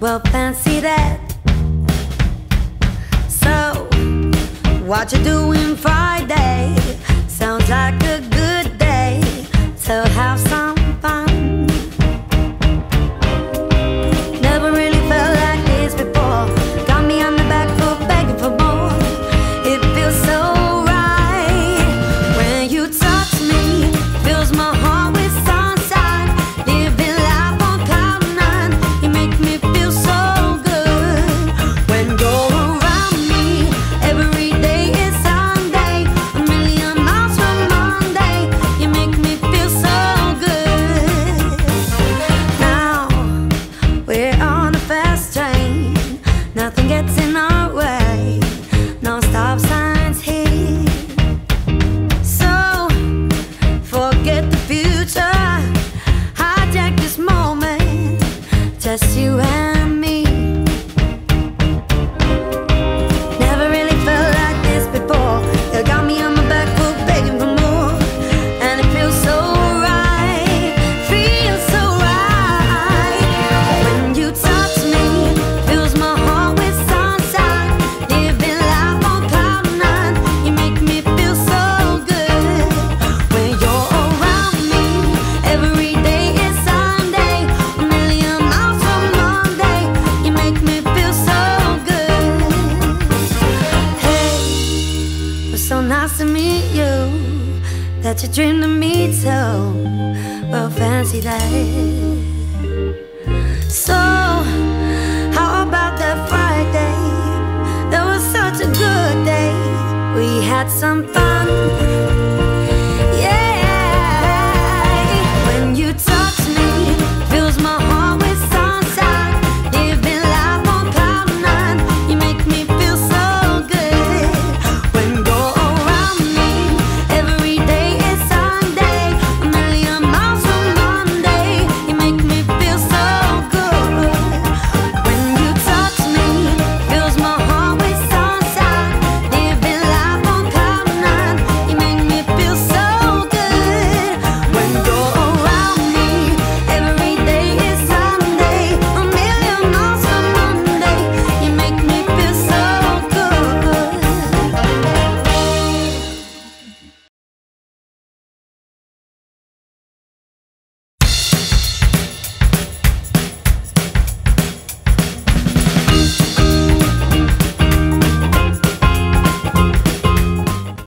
Well, fancy that. So, what you doing Friday? Sounds like a good day to have some fun. Never really felt like this before. Got me on the back foot begging for more. It feels so right when you touch me. Fills my heart. Nothing gets in our way, no stop signs here. So, forget the future, hijack this moment, just you and me. Never really felt like this before. You got me on my back foot begging for more, and it feels so right, feels so right. When you touch me, feels my heart. So nice to meet you, that you dreamed of me too. Well, fancy that. So, how about that Friday? That was such a good day. We had some fun.